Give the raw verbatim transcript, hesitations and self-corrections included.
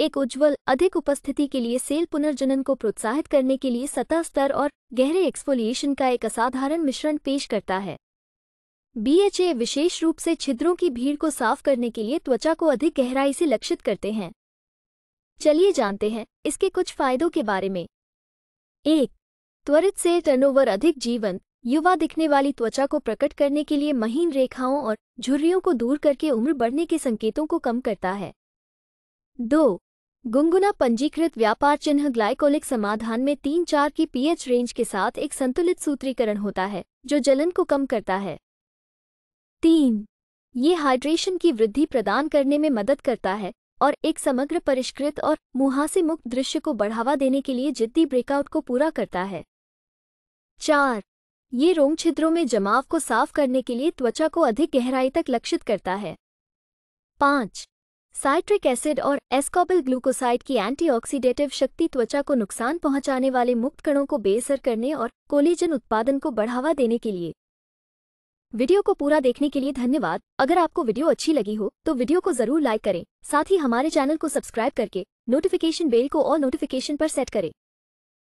एक उज्ज्वल अधिक उपस्थिति के लिए सेल पुनर्जनन को प्रोत्साहित करने के लिए सतह स्तर और गहरे एक्सफोलिएशन का एक असाधारण मिश्रण पेश करता है। बीएचए विशेष रूप से छिद्रों की भीड़ को साफ करने के लिए त्वचा को अधिक गहराई से लक्षित करते हैं। चलिए जानते हैं इसके कुछ फायदों के बारे में। एक, त्वरित सेल टर्नओवर अधिक जीवंत, युवा दिखने वाली त्वचा को प्रकट करने के लिए महीन रेखाओं और झुर्रियों को दूर करके उम्र बढ़ने के संकेतों को कम करता है। दो, गुनगुना पंजीकृत व्यापार चिन्ह ग्लाइकोलिक समाधान में तीन चार की पीएच रेंज के साथ एक संतुलित सूत्रीकरण होता है जो जलन को कम करता है। तीन, ये हाइड्रेशन की वृद्धि प्रदान करने में मदद करता है और एक समग्र परिष्कृत और मुहासे मुक्त दृश्य को बढ़ावा देने के लिए जिद्दी ब्रेकआउट को पूरा करता है। चार, ये रोम छिद्रों में जमाव को साफ करने के लिए त्वचा को अधिक गहराई तक लक्षित करता है। पाँच, साइट्रिक एसिड और एस्कॉर्बिक ग्लूकोसाइड की एंटीऑक्सीडेटिव शक्ति त्वचा को नुकसान पहुंचाने वाले मुक्त कणों को बेअसर करने और कोलेजन उत्पादन को बढ़ावा देने के लिए। वीडियो को पूरा देखने के लिए धन्यवाद। अगर आपको वीडियो अच्छी लगी हो तो वीडियो को जरूर लाइक करें। साथ ही हमारे चैनल को सब्सक्राइब करके नोटिफिकेशन बेल को ऑल नोटिफिकेशन पर सेट करें।